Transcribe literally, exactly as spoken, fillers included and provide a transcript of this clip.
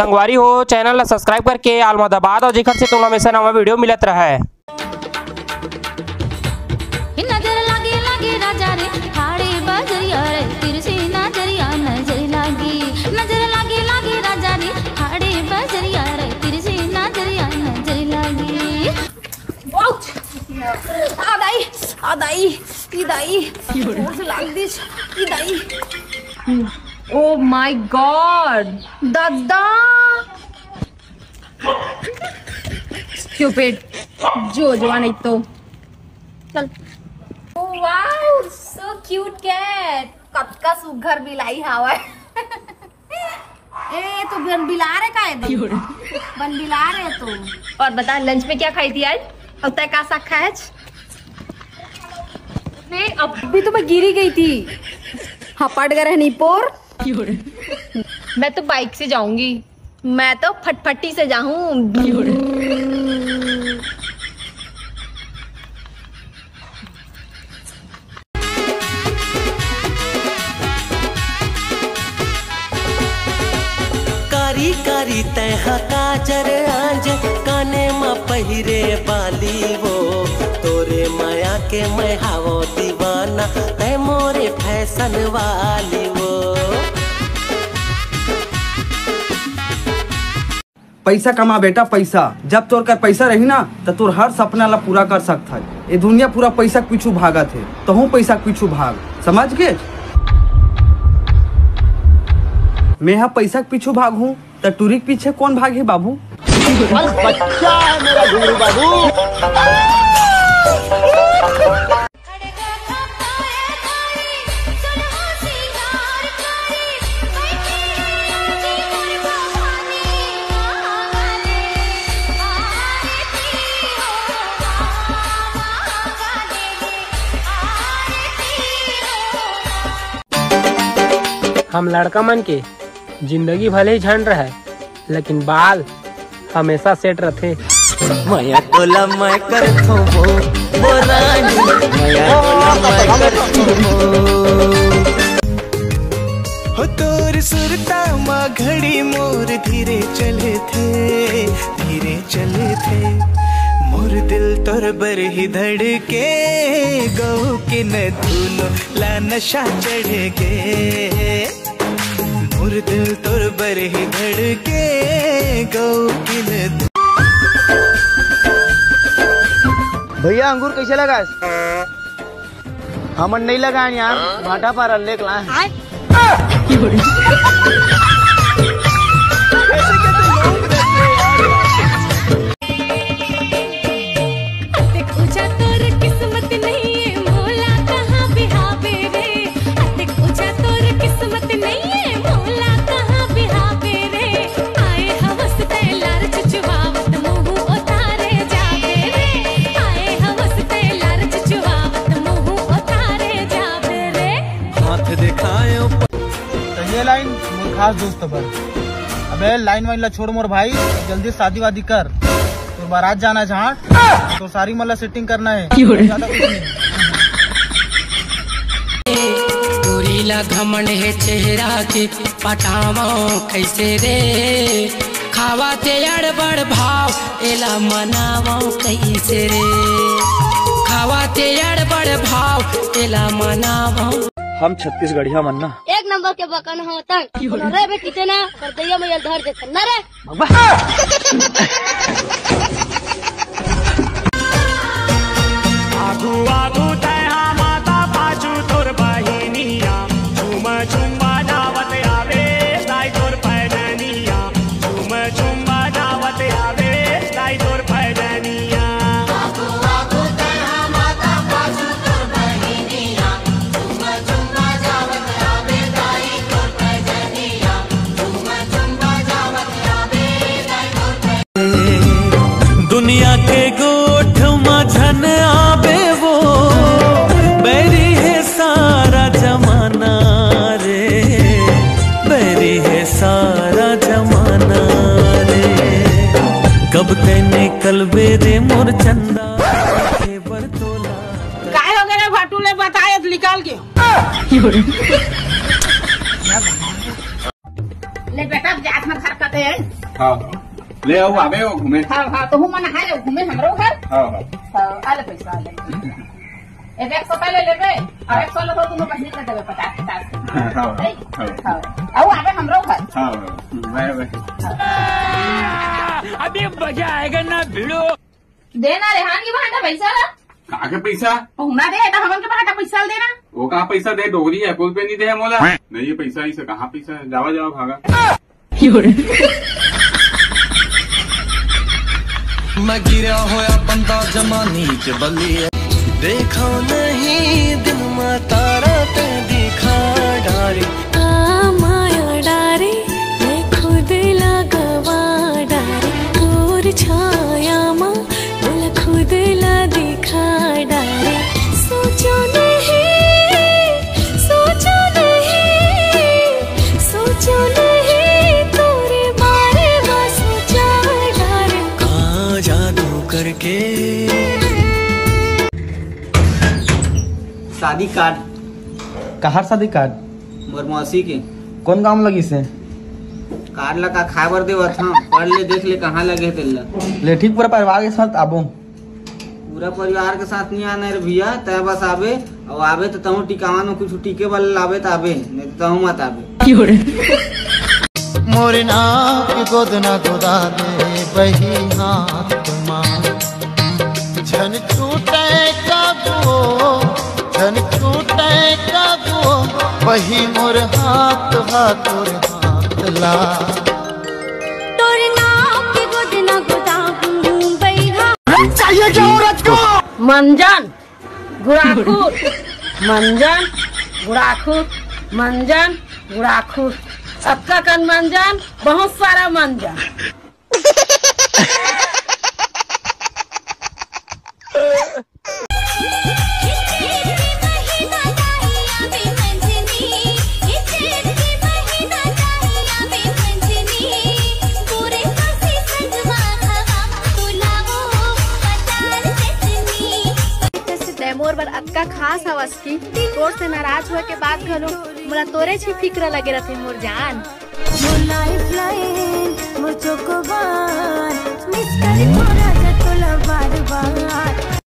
संगवारी हो चैनल ला सब्सक्राइब करके आल मदाबाद और जिखर से तुम हमेशा नवा वीडियो मिलत रहा है। आदाई आदाई इदाई बहुत लाग दिस इदाई। ओ माय गॉड दादा स्टूपिड जो जवान है तो चल। Oh wow so cute cat कब का सुघर बिलाई हवा है। ए तो बन बिला रे का है बन बिला रे तो। और बता लंच में क्या खाई थी आज और तय का साख खाए? नहीं अब भी तो मैं गिरी गई थी हपट गए नीपोर। मैं तो बाइक से जाऊंगी, मैं तो फटफटी से जाऊं। कारी कारी तैहा काजर आज काने मा पहिरे बाली वो तोरे माया के मैं हावो दीवाना तै मोरे फैशन वाली वो। पैसा कमा बेटा पैसा, जब तोर कर पैसा रही ना तो तोर हर सपना ला पूरा कर सकता है। ये दुनिया पूरा पैसा पीछू भागा थे तो हूँ पैसा पीछू भाग समझ के। मैं यहाँ पैसा पीछू भाग हूँ तो टूरी के पीछे कौन भागे बाबू। बच्चा है मेरा गुरु बाबू। हम लड़का मन के जिंदगी भले ही झंड रहा है लेकिन बाल हमेशा सेट रहते। माया कोला मैं कर थो वो वो रानी माया कोला मैं कर थो हो तोर सुरता माँ घड़ी मोर धीरे चले थे धीरे चले थे मोर दिल तोर बर ही धड़के गऊ के न धूलो ला नशा चढ़े गे मोर दिल तोर बर ही धड़के गौ। भैया अंगूर कैसे लगा? हमन नहीं लगा यार भाटा पारा लेक ला। खास दोस्त पर अबे लाइन वाइन ला छोड़ मोर भाई, जल्दी शादी वादी कर तो बारात जाना जहाँ तो सारी मला सेटिंग करना है। गोरीला घमंड है चेहरा के पटावा कैसे रे खावा ते अड़बड़ भाव एला मनावा कैसे रे खावा ते अड़बड़ भाव एला मनावा। हम छत्तीसगढ़िया मन्ना एक नंबर के बकन होता रे बे किचना पर दैया में धर दे ना रे आगू आगू तैहा माता पाछू तोर बहिनिया झुमा झुमा दावत आवे ताई तोर पैदनिया झुमा झुमा दावत आवे ताई तोर पैदनिया। आगू आगू तैहा माता पाछू तोर बहिनिया झुमा दुनिया के गोठ मझन आबे वो बैरी है सारा जमाना रे बैरी है सारा जमाना रे कब तेने कलबे रे मोर चंदा काय हो गए भाटू ने बताया निकाल के ले बेटा जात मत नहा कटे ले आओ आबे हो घूमे। हां हां तो हम नहा ले घूमे हमरो घर। हां हां आले पैसा आले ए एक सौ पहले लेबे और एक सौ लो तुम बहनी के देबे पचास पचास। हां हां हां आओ आबे हमरो घर। हां बाय बाय अभी मजा आएगा ना भिड़ो देना रेहान की भांटा पैसा ला का के पैसा पहुना दे तो हमन के भांटा पैसा देना वो कहा पैसा दे डोगरी है कुल पे नहीं दे मोला नहीं ये पैसा ही से कहा पैसा जावा जावा भागा मैं गिरा होया बंदा जमानी च बलिए देखो नहीं दिन में तारा ते दिखा डारी आ माया डारी मैं खुद लगवा डारी और छाया मां बोला खुद ला दिखा डारी सोचो नहीं सोचो नहीं सोचो नहीं तोरे बारे में सोचा डारी कहाँ जादू करके शादी कार्ड कहार शादी कार्ड मोर मौसी के कौन गांव लगी से कार ला का खाबर देवत हां पढ़ ले देख ले कहां लगे तेला ले ठीक पूरा परिवार के साथ आबो पूरा परिवार के साथ नहीं आना रे भैया तय बस आबे और आबे तो तहु टिकावा में कुछ टिके वाला लाबे त आबे नहीं तहु मत आबे मोर नाक गोद ना गोदा दे बही हाथ मां जन छूटे का गो धन टूटे काबू वही मोर हाथ हाथ तोर हाथ ला तोर नाम की गोद ना गोदा हूं बैगा चाहिए क्या औरत को मंजन गुड़ाखुर मंजन गुड़ाखुर मंजन गुड़ाखुर सबका कन मंजन बहुत सारा मंजन खास हवस की तोर से नाराज हुए के बाद घलो मोला तोरे छी फिक्र लगे रहती मोर जान मोर लाइफ लाइन मोर चोकोबार मिस करे मोरा जतोला बार बार